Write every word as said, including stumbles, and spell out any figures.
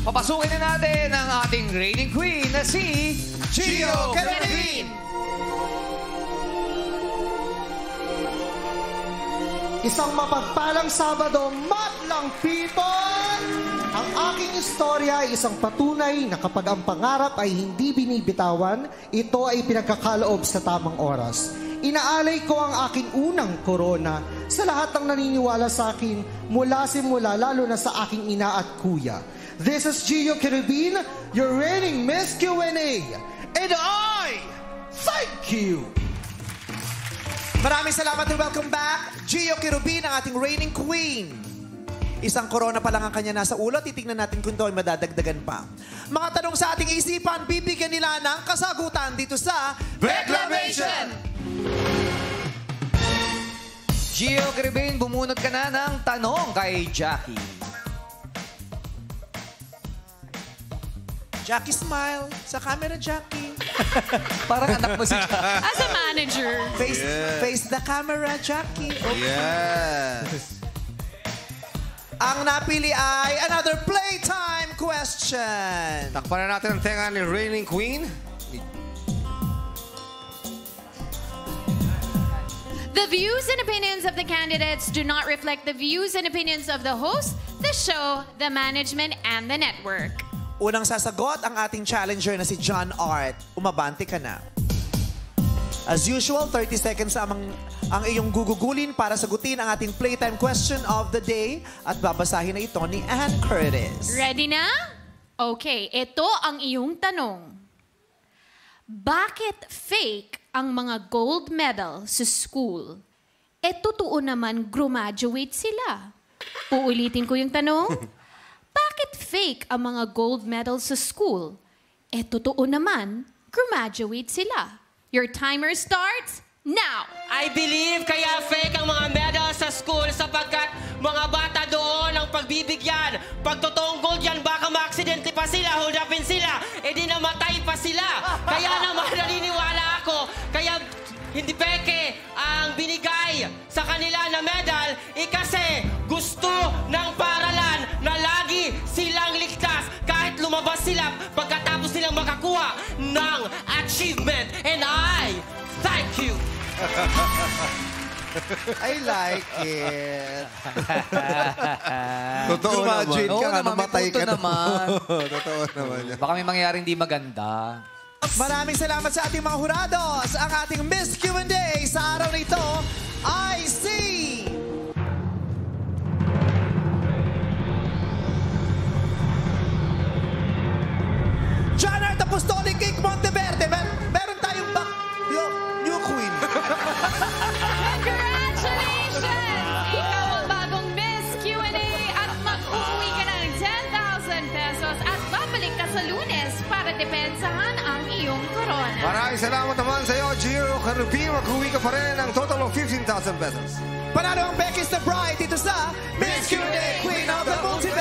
Papasukin na natin ang ating reigning queen na si Gio Querubin! Isang mapagpalang Sabado, madlang people! Ang aking istorya ay isang patunay na kapag ang pangarap ay hindi binibitawan, ito ay pinagkakaloob sa tamang oras. Inaalay ko ang aking unang corona sa lahat ng naniniwala sa akin mula simula, lalo na sa aking ina at kuya. This is Gio Querubin, your reigning Miss Q and A, and I thank you! Maraming salamat and welcome back, Gio Querubin, ang ating reigning queen. Isang corona pa lang ang kanya nasa ulo, titignan natin kung doon madadagdagan pa. Mga tanong sa ating isipan, bibigyan nila ng kasagutan dito sa Reclamation! Gio Querubin, bumunod ka na ng tanong kay Jackie. Jackie, smile. Sa camera, Jackie. Parang anak mo si Jackie. As a manager. Face, yeah. face the camera, Jackie. Okay. Yes. Ang napili ay another playtime question. Takpan na natin ang tenga ni reigning queen. The views and opinions of the candidates do not reflect the views and opinions of the host, the show, the management, and the network. Unang sasagot ang ating challenger na si John Art. Umabante ka na. As usual, thirty seconds amang, ang iyong gugugulin para sagutin ang ating playtime question of the day at babasahin na ito ni Ann Curtis. Ready na? Okay, ito ang iyong tanong. Bakit fake ang mga gold medal sa school? E totoo naman, grumaduate sila. Uulitin ko yung tanong. Bakit fake ang mga gold medal sa school? E totoo naman, grumaduate sila. Your timer starts now! I believe kaya fake ang mga medal sa school sapagkat mga bata doon ang pagbibigyan. Pag totoong gold yan, baka ma-accidente pa sila, hold upin sila, e di namatay pa sila. Kaya naman naniniwala ako, kaya hindi peke ang binigay sa kanila na medal, eh kasi gusto ng paralan na lagi silang ligtas kahit lumabas sila pagkatapos silang makakuha ng achievement. And I thank you! I like it. Totoo naman. Ka na namatay ka naman. Totoo naman. Baka may mangyari hindi maganda. Maraming salamat sa ating mga hurados. Ang ating Miss Q and A sa araw na ito, I see! John Art Apostolic King Monteverde. Mer meron tayong back new queen. Congratulations! Ikaw ang bagong Miss Q and A at mag-uwi ka ng ten thousand pesos at babalik ka sa Lunes para depensahan ang iyong corona. Maraming salamat naman sa iyo, Gio Querubin. Mag-uwi ka pa rin ng total of fifteen thousand pesos. Panalo ang Becky's the Bride dito sa Miss Q and A Queen of the Multiverse.